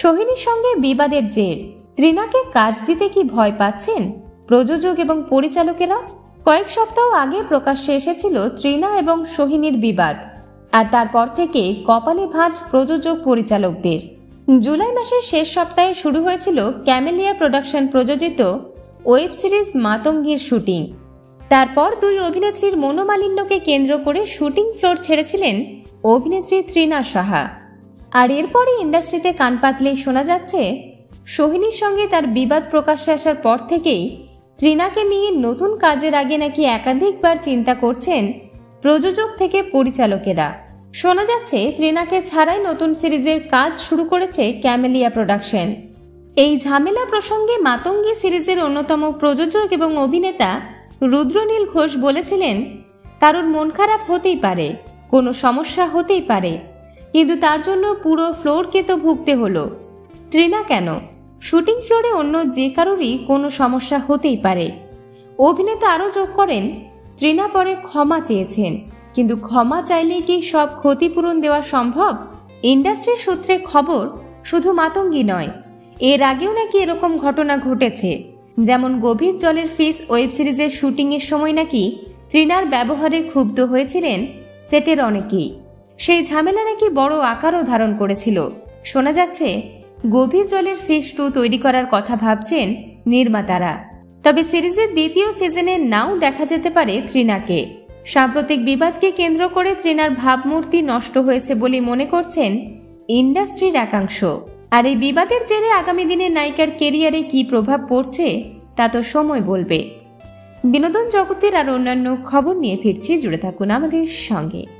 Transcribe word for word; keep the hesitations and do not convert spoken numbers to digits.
সোহিনীর সঙ্গে বিবাদের জের। ত্রিনাকে কাজ দিতে কি ভয় পাচ্ছেন প্রযোজক এবং পরিচালকেরা? কয়েক সপ্তাহ আগে প্রকাশ্যে এসেছিল ত্রিনা এবং সোহিনীর বিবাদ, আর তারপর থেকে কপালে ভাঁজ প্রযোজক পরিচালকদের। জুলাই মাসের শেষ সপ্তাহে শুরু হয়েছিল ক্যামেলিয়া প্রোডাকশন প্রযোজিত ওয়েব সিরিজ মাতঙ্গীর শুটিং। তারপর দুই অভিনেত্রীর মনোমালিন্যকে কেন্দ্র করে শুটিং ফ্লোর ছেড়েছিলেন অভিনেত্রী ত্রিনা সাহা। আর এরপরই ইন্ডাস্ট্রিতে কান পাতলেই শোনা যাচ্ছে সোহিনীর সঙ্গে তার বিবাদ প্রকাশ্যে আসার পর থেকেই ত্রিনাকে নিয়ে নতুন কাজের আগে নাকি একাধিকবার চিন্তা করছেন প্রযোজক থেকে পরিচালকেরা। শোনা যাচ্ছে ত্রিনাকে ছাড়াই নতুন সিরিজের কাজ শুরু করেছে ক্যামেলিয়া প্রোডাকশন। এই ঝামেলা প্রসঙ্গে মাতঙ্গী সিরিজের অন্যতম প্রযোজক এবং অভিনেতা রুদ্রনীল ঘোষ বলেছিলেন, কারোর মন খারাপ হতেই পারে, কোনো সমস্যা হতেই পারে, কিন্তু তার জন্য পুরো ফ্লোরকে তো ভুগতে হলো। ত্রিনা কেন, শুটিং ফ্লোরে অন্য যে কারোরই কোনো সমস্যা হতেই পারে। অভিনেতা আরও যোগ করেন, ত্রিনা পরে ক্ষমা চেয়েছেন, কিন্তু ক্ষমা চাইলেই কি সব ক্ষতিপূরণ দেওয়া সম্ভব? ইন্ডাস্ট্রির সূত্রে খবর, শুধু মাতঙ্গী নয়, এর আগেও নাকি এরকম ঘটনা ঘটেছে। যেমন গভীর জলের ফিস ওয়েব সিরিজের শুটিংয়ের সময় নাকি ত্রিনার ব্যবহারে ক্ষুব্ধ হয়েছিলেন সেটের অনেকেই। সেই ঝামেলা নাকি বড় আকারও ধারণ করেছিল। শোনা যাচ্ছে গভীর জলের ফিস টু তৈরি করার কথা ভাবছেন নির্মাতারা, তবে সিরিজের দ্বিতীয় সিজনে নাও দেখা যেতে পারে ত্রিনাকে। সাম্প্রতিক বিবাদকে কেন্দ্র করে ত্রিনার ভাবমূর্তি নষ্ট হয়েছে বলে মনে করছেন ইন্ডাস্ট্রির একাংশ। আর এই বিবাদের জেরে আগামী দিনে নায়িকার কেরিয়ারে কী প্রভাব পড়ছে তা তো সময় বলবে। বিনোদন জগতের আর অন্যান্য খবর নিয়ে ফিরছি, জুড়ে থাকুন আমাদের সঙ্গে।